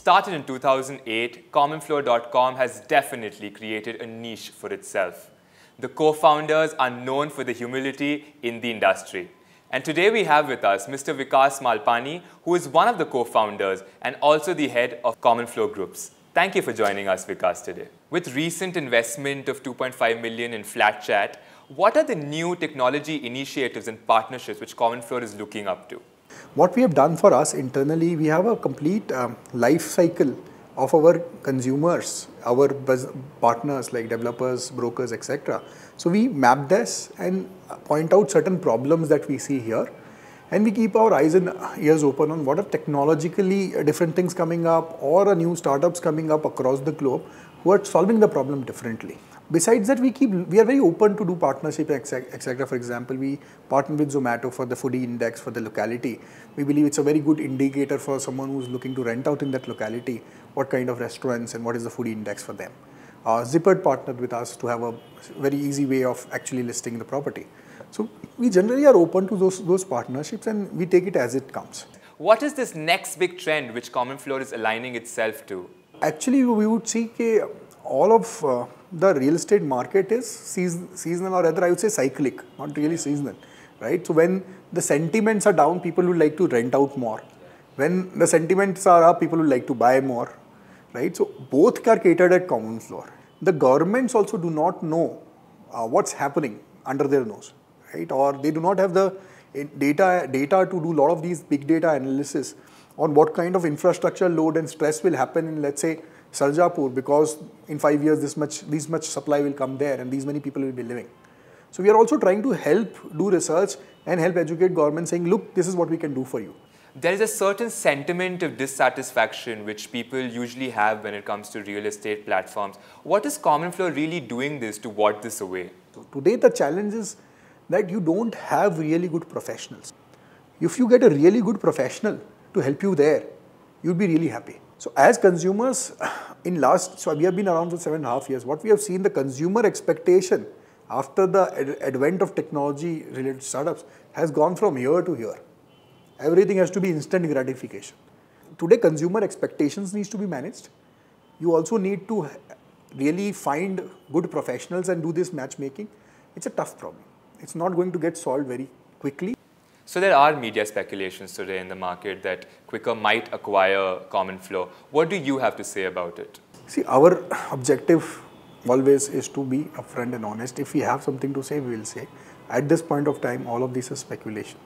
Started in 2008, CommonFloor.com has definitely created a niche for itself. The co-founders are known for the humility in the industry. And today we have with us Mr. Vikas Malpani, who is one of the co-founders and also the head of CommonFloor Groups. Thank you for joining us, Vikas, today. With recent investment of 2.5 million in FlatChat, what are the new technology initiatives and partnerships which CommonFloor is looking up to? What we have done for us internally, we have a complete life cycle of our consumers, our partners like developers, brokers, etc. So we map this and point out certain problems that we see here. And we keep our eyes and ears open on what are technologically different things coming up or new startups coming up across the globe who are solving the problem differently. Besides that, we are very open to do partnership, etc. For example, we partner with Zomato for the foodie index for the locality. We believe it's a very good indicator for someone who's looking to rent out in that locality, what kind of restaurants and what is the foodie index for them. Zippard partnered with us to have a very easy way of actually listing the property. So we generally are open to those partnerships and we take it as it comes. What is this next big trend which CommonFloor is aligning itself to? Actually, we would see that all of the real estate market is seasonal, or rather I would say cyclic, not really seasonal, right? So when the sentiments are down, people would like to rent out more. When the sentiments are up, people would like to buy more, right? So both are catered at CommonFloor. The governments also do not know what's happening under their nose, right? Or they do not have the data to do a lot of these big data analysis on what kind of infrastructure load and stress will happen in, let's say, Sarjapur, because in 5 years this much supply will come there and these many people will be living. So we are also trying to help do research and help educate government, saying, look, this is what we can do for you. There is a certain sentiment of dissatisfaction which people usually have when it comes to real estate platforms. What is CommonFloor really doing this to ward this away? So today the challenge is that you don't have really good professionals. If you get a really good professional to help you there, you'll be really happy. So as consumers, so we have been around for 7.5 years, what we have seen, the consumer expectation after the advent of technology related startups has gone from here to here. Everything has to be instant gratification. Today, consumer expectations needs to be managed. You also need to really find good professionals and do this matchmaking. It's a tough problem. It's not going to get solved very quickly. So there are media speculations today in the market that Quikr might acquire CommonFloor. What do you have to say about it? See, our objective always is to be upfront and honest. If we have something to say, we will say. At this point of time, all of this is speculation.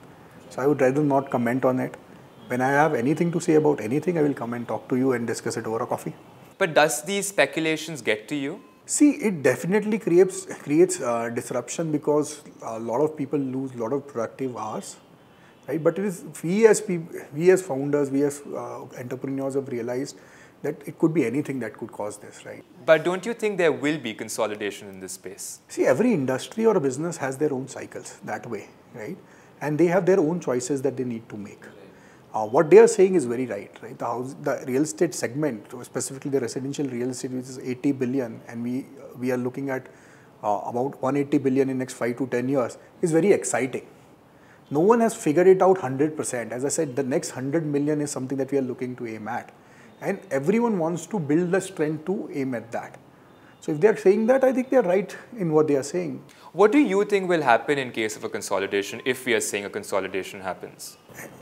So I would rather not comment on it. When I have anything to say about anything, I will come and talk to you and discuss it over a coffee. But does these speculations get to you? See, it definitely creates disruption, because a lot of people lose a lot of productive hours. Right? But it is, we as founders, we as entrepreneurs have realized that it could be anything that could cause this, right? But don't you think there will be consolidation in this space? See, every industry or a business has their own cycles that way, right? And they have their own choices that they need to make. What they are saying is very right? The real estate segment, specifically the residential real estate, which is 80 billion, and we are looking at about 180 billion in next 5 to 10 years, is very exciting. No one has figured it out 100%. As I said, the next 100 million is something that we are looking to aim at. And everyone wants to build the strength to aim at that. So if they are saying that, I think they are right in what they are saying. What do you think will happen in case of a consolidation, if we are saying a consolidation happens?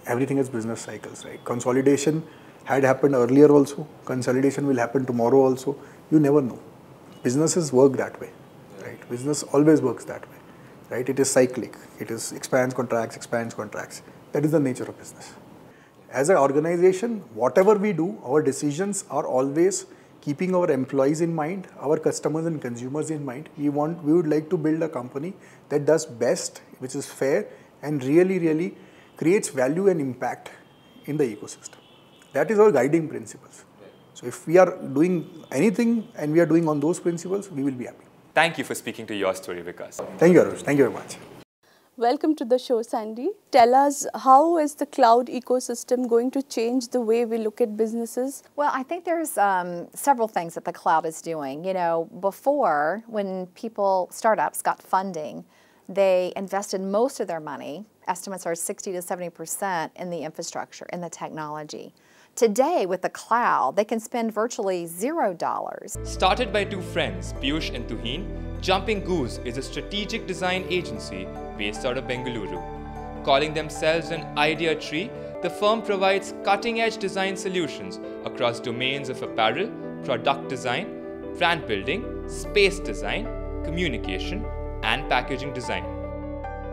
Everything is business cycles, right? Consolidation had happened earlier also. Consolidation will happen tomorrow also. You never know. Businesses work that way, right? Business always works that way. Right? It is cyclic. It is expands, contracts, expands, contracts. That is the nature of business. As an organization, whatever we do, our decisions are always keeping our employees in mind, our customers and consumers in mind. We would like to build a company that does best, which is fair, and really, really creates value and impact in the ecosystem. That is our guiding principles. So if we are doing anything and we are doing on those principles, we will be happy. Thank you for speaking to Your Story, Vikas. Thank you, Arush. Thank you very much. Welcome to the show, Sandy. Tell us, how is the cloud ecosystem going to change the way we look at businesses? Well, I think there's several things that the cloud is doing. You know, before, when startups got funding, they invested most of their money, estimates are 60 to 70%, in the infrastructure, in the technology. Today, with the cloud, they can spend virtually $0. Started by two friends, Piyush and Tuhin, Jumping Goose is a strategic design agency based out of Bengaluru. Calling themselves an idea tree, the firm provides cutting-edge design solutions across domains of apparel, product design, brand building, space design, communication, and packaging design.